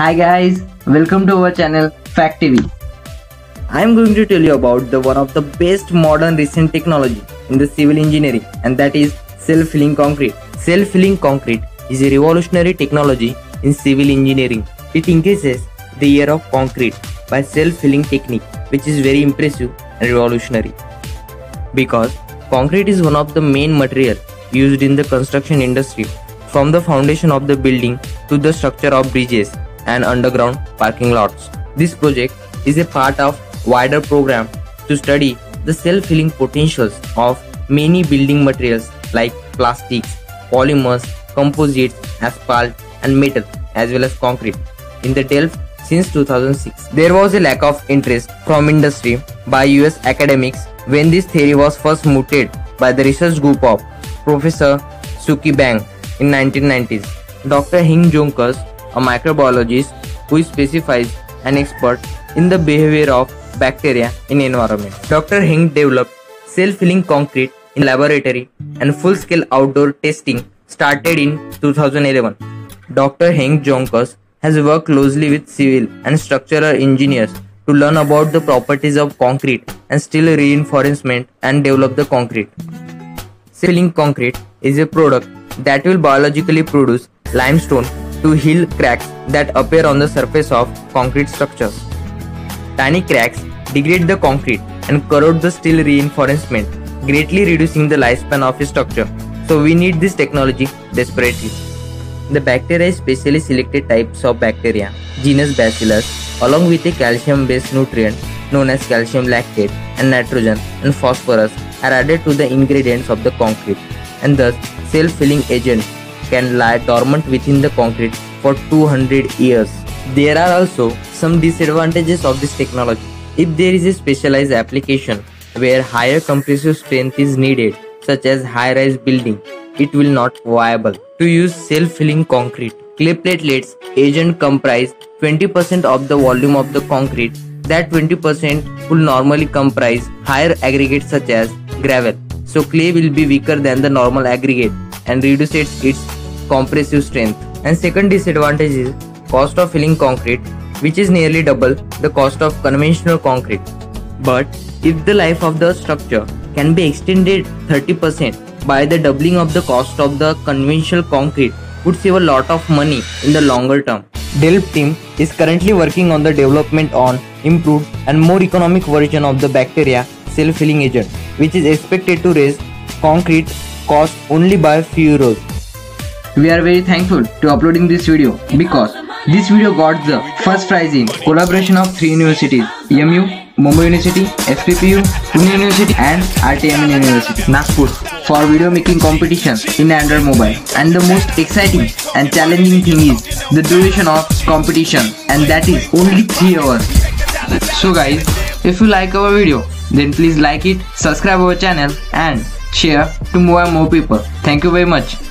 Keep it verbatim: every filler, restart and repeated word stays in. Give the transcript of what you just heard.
Hi guys, welcome to our channel Fact T V. I am going to tell you about the one of the best modern recent technology in the civil engineering, and that is self-filling concrete. Self-filling concrete is a revolutionary technology in civil engineering. It increases the year of concrete by self-filling technique, which is very impressive and revolutionary. Because concrete is one of the main material used in the construction industry, from the foundation of the building to the structure of bridges and underground parking lots. This project is a part of wider program to study the self-filling potentials of many building materials like plastics, polymers, composites, asphalt and metal, as well as concrete. In the Delft since two thousand six, there was a lack of interest from industry by U S academics when this theory was first mooted by the research group of Professor Suki Bang in nineteen nineties. Doctor Henk Jonkers, a microbiologist who is specifies an expert in the behavior of bacteria in environment. Doctor Henk developed self-filling concrete in laboratory, and full-scale outdoor testing started in two thousand eleven. Doctor Henk Jonkers has worked closely with civil and structural engineers to learn about the properties of concrete and steel reinforcement and develop the concrete. Self-filling concrete is a product that will biologically produce limestone to heal cracks that appear on the surface of concrete structures. Tiny cracks degrade the concrete and corrode the steel reinforcement, greatly reducing the lifespan of a structure. So we need this technology desperately. The bacteria is specially selected types of bacteria, genus Bacillus, along with a calcium-based nutrient known as calcium lactate, and nitrogen and phosphorus are added to the ingredients of the concrete, and thus self-filling agent can lie dormant within the concrete for two hundred years. There are also some disadvantages of this technology. If there is a specialized application where higher compressive strength is needed, such as high-rise building, it will not be viable to use self-filling concrete. Clay platelets agent comprise twenty percent of the volume of the concrete. That twenty percent will normally comprise higher aggregates such as gravel. So clay will be weaker than the normal aggregate and reduces its compressive strength. And second disadvantage is cost of filling concrete, which is nearly double the cost of conventional concrete. But if the life of the structure can be extended thirty percent by the doubling of the cost of the conventional concrete, would save a lot of money in the longer term. Delft team is currently working on the development on improved and more economic version of the bacteria self-filling agent, which is expected to raise concrete cost only by a few euros. We are very thankful to uploading this video, because this video got the first prize in collaboration of three universities: E M U, Mumbai University, S P P U, Pune University and R T M University, Nagpur, for video making competition in Android mobile. And the most exciting and challenging thing is the duration of competition, and that is only three hours. So guys, if you like our video, then please like it, subscribe our channel and share to more and more people. Thank you very much.